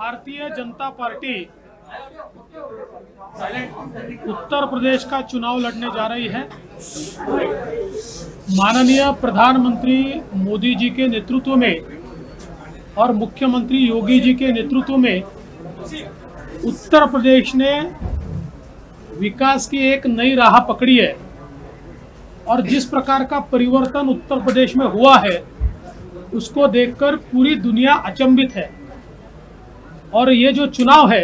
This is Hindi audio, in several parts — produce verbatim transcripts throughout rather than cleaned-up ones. भारतीय जनता पार्टी उत्तर प्रदेश का चुनाव लड़ने जा रही है। माननीय प्रधानमंत्री मोदी जी के नेतृत्व में और मुख्यमंत्री योगी जी के नेतृत्व में उत्तर प्रदेश ने विकास की एक नई राह पकड़ी है और जिस प्रकार का परिवर्तन उत्तर प्रदेश में हुआ है उसको देखकर पूरी दुनिया अचंभित है। और ये जो चुनाव है,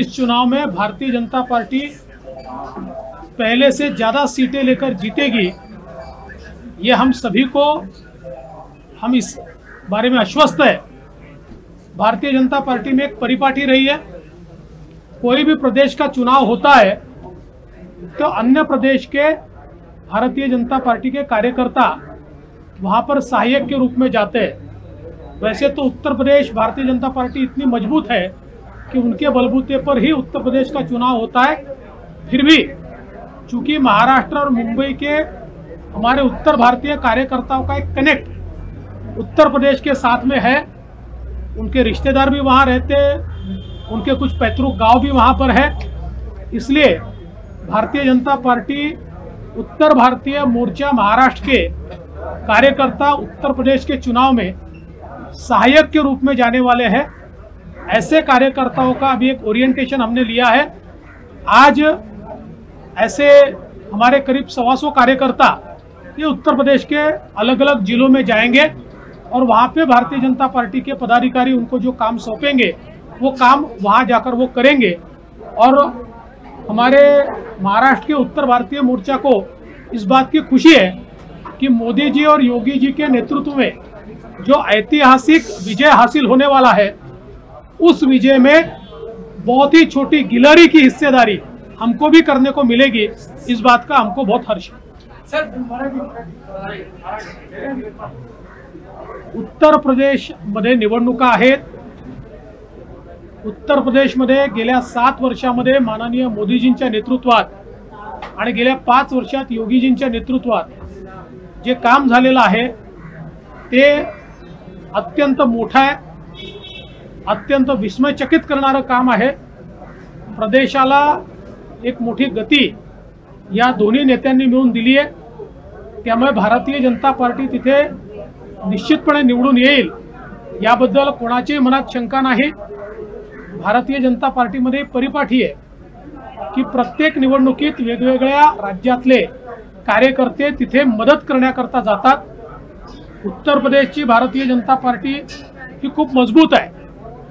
इस चुनाव में भारतीय जनता पार्टी पहले से ज़्यादा सीटें लेकर जीतेगी, ये हम सभी को, हम इस बारे में आश्वस्त है। भारतीय जनता पार्टी में एक परिपाटी रही है, कोई भी प्रदेश का चुनाव होता है तो अन्य प्रदेश के भारतीय जनता पार्टी के कार्यकर्ता वहाँ पर सहायक के रूप में जाते हैं। वैसे तो उत्तर प्रदेश भारतीय जनता पार्टी इतनी मजबूत है कि उनके बलबूते पर ही उत्तर प्रदेश का चुनाव होता है। फिर भी चूंकि महाराष्ट्र और मुंबई के हमारे उत्तर भारतीय कार्यकर्ताओं का एक कनेक्ट उत्तर प्रदेश के साथ में है, उनके रिश्तेदार भी वहाँ रहते हैं, उनके कुछ पैतृक गांव भी वहाँ पर है, इसलिए भारतीय जनता पार्टी उत्तर भारतीय मोर्चा महाराष्ट्र के कार्यकर्ता उत्तर प्रदेश के चुनाव में सहायक के रूप में जाने वाले हैं। ऐसे कार्यकर्ताओं का अभी एक ओरिएंटेशन हमने लिया है। आज ऐसे हमारे करीब सवा सौ कार्यकर्ता ये उत्तर प्रदेश के अलग अलग जिलों में जाएंगे और वहाँ पे भारतीय जनता पार्टी के पदाधिकारी उनको जो काम सौंपेंगे वो काम वहाँ जाकर वो करेंगे और हमारे महाराष्ट्र के उत्तर भारतीय मोर्चा को इस बात की खुशी है कि मोदी जी और योगी जी के नेतृत्व में जो ऐतिहासिक विजय हासिल होने वाला है उस विजय में बहुत ही छोटी गिलहरी की हिस्सेदारी हमको भी करने को मिलेगी, इस बात का हमको बहुत हर्ष है। उत्तर प्रदेशमध्ये निवडणुका आहेत। उत्तर प्रदेशमध्ये गेल्या सात वर्षांमध्ये माननीय मोदीजींच्या नेतृत्वात आणि गेल्या पाच वर्षात योगीजींच्या नेतृत्वात जे काम झालेलं आहे ते अत्यंत मोठं आहे, अत्यंत विस्मयचकित करणारं काम आहे। प्रदेशाला एक मोठी गती या दोन्ही नेत्यांनी मिळून दिली आहे, त्यामुळे भारतीय जनता पार्टी तिथे निश्चितपणे निवडून येईल याबद्दल कोणाच्याही मनात शंका नाही। भारतीय जनता पार्टीमध्ये परिपाठी आहे की प्रत्येक निवडणुकीत वेगवेगळ्या राज्यातले कार्यकर्ते तिथे मदत करण्याकरता जातात। उत्तर प्रदेशची भारतीय जनता पार्टी ही खूप मजबूत आहे,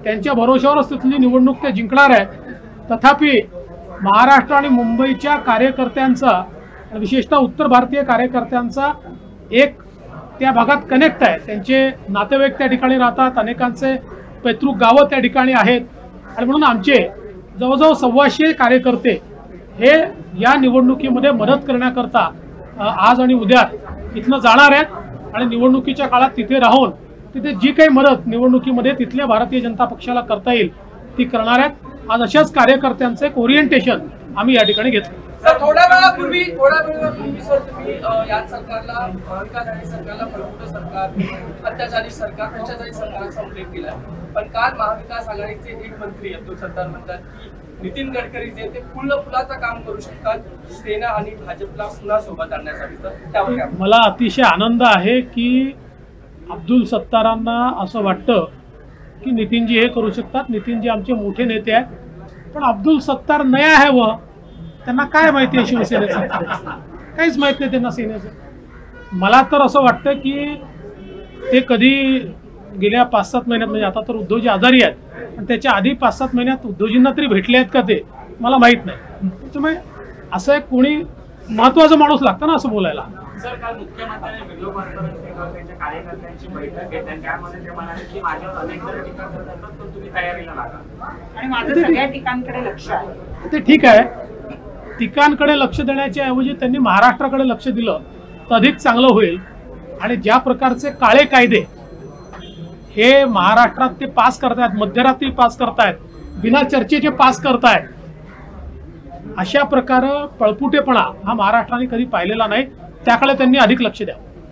त्यांच्या भरोशावरच तिथली निवडणूक ते जिंकणार आहे। तथापि महाराष्ट्र आणि मुंबईच्या कार्यकर्त्यांचा, विशेषतः उत्तर भारतीय कार्यकर्त्यांचा एक त्या भागात कनेक्ट आहे, त्यांचे नातेवाईक त्या ठिकाणी राहतात, अनेकांचे पैतृक गावं त्या ठिकाणी आहेत आणि म्हणून आमचे जवळजवळ सव्वाशे कार्यकर्ते हे या निवडणुकीमध्ये मदत करण्याकरता आज आणि उद्या इथनं जाणार आहेत आणि निवडणुकीच्या काळात तिथे राहून तिथे जी काही मदत निवडणुकीमध्ये तिथल्या भारतीय जनता पक्षाला करता येईल ती करणार आहेत। आज अशाच कार्यकर्त्यांचे ओरिएंटेशन आम्ही या ठिकाणी घेतलं। सर, थोड्या वेळापूर्वी थोड्या वेळापूर्वी सर तुम्ही या सरकारला महाविकास सरकारला प्रबुद्ध सरकार, अत्याचारी सरकार, भ्रष्टाचारी सरकारचा उल्लेख केला, पण काल महाविकास आघाडीचे एक मंत्री अब्दुल सत्तार म्हणतात की नितिन गडकरी जे ते फुल फुलाचं काम करू शकतात सेना आणि भाजपला पुन्हा सोबत आणण्यासाठी। तर त्यावर मला अतिशय आनंद आहे की अब्दुल सत्तारांना असं वाटतं की नितिनजी हे करू शकतात, नितिनजी आमचे मोठे नेते आहेत। पण अब्दुल सत्तार नया आहे, व त्यांना काय माहिती आहे शिवसेनेचं, काहीच माहिती नाही त्यांना सेनेचं। मला तर असं वाटतं की ते कधी गेल्या पाच सात महिन्यात, म्हणजे आता तर उद्धवजी आजारी आहेत पण त्याच्या आधी पाच सात महिन्यात उद्धवजींना तरी भेटले आहेत का ते मला माहीत नाही। त्यामुळे असं एक कोणी महत्त्वाचा माणूस लागतं ना असं बोलायला। सर, काल मुख्यमंत्र्यांनी व्हिडिओ कॉन्फरन्सिंगवर कार्यकर्त्यांची बैठक घेतली, त्यामध्ये ते म्हणाले की माझ्यावर अनेक जण टीका करत असतात पण तुम्ही तयारीला लागा आणि माझं सगळ्या टीकांकडे लक्ष आहे। ते ठीक आहे, टीकांकडे लक्ष देण्याच्या ऐवजी त्यांनी महाराष्ट्राकडे लक्ष दिलं तर अधिक चांगलं होईल। आणि ज्या प्रकारचे काळे कायदे हे महाराष्ट्रात ते पास करतायत, मध्यरात्री पास करतायत, बिना चर्चेचे पास करतायत, अशा प्रकारे पळपुटेपणा हा महाराष्ट्राने कधी पाहिलेला नाही, त्याकडे त्यांनी अधिक लक्ष द्यावं।